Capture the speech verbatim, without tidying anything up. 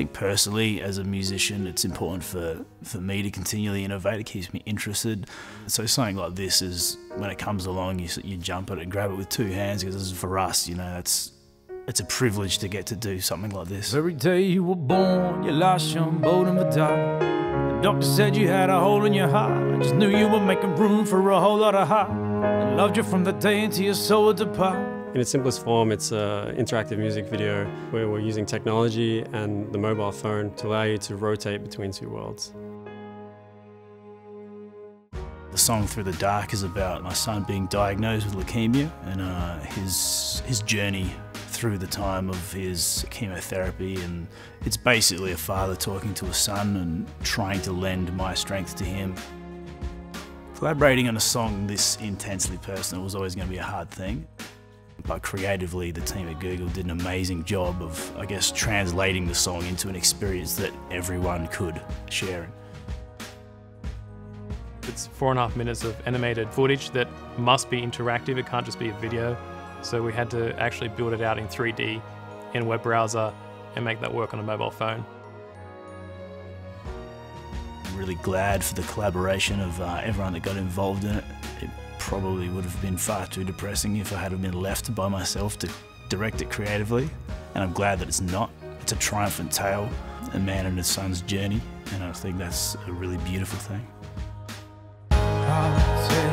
think personally as a musician, it's important for, for me to continually innovate. It keeps me interested. So something like this is, when it comes along, you, you jump at it and grab it with two hands, because this is for us, you know, it's, it's a privilege to get to do something like this. Every day you were born, you lost your boat in the dock. The doctor said you had a hole in your heart. I just knew you were making room for a whole lot of heart. I loved you from the day until your soul would depart. In its simplest form, it's an interactive music video where we're using technology and the mobile phone to allow you to rotate between two worlds. The song Through the Dark is about my son being diagnosed with leukaemia and uh, his, his journey through the time of his chemotherapy, and it's basically a father talking to a son and trying to lend my strength to him. Collaborating on a song this intensely personal was always going to be a hard thing. But creatively, the team at Google did an amazing job of, I guess, translating the song into an experience that everyone could share. It's four and a half minutes of animated footage that must be interactive, it can't just be a video. So we had to actually build it out in three D in a web browser and make that work on a mobile phone. I'm really glad for the collaboration of uh, everyone that got involved in it. it Probably would have been far too depressing if I had been left by myself to direct it creatively, and I'm glad that it's not. It's a triumphant tale, a man and his son's journey, and I think that's a really beautiful thing.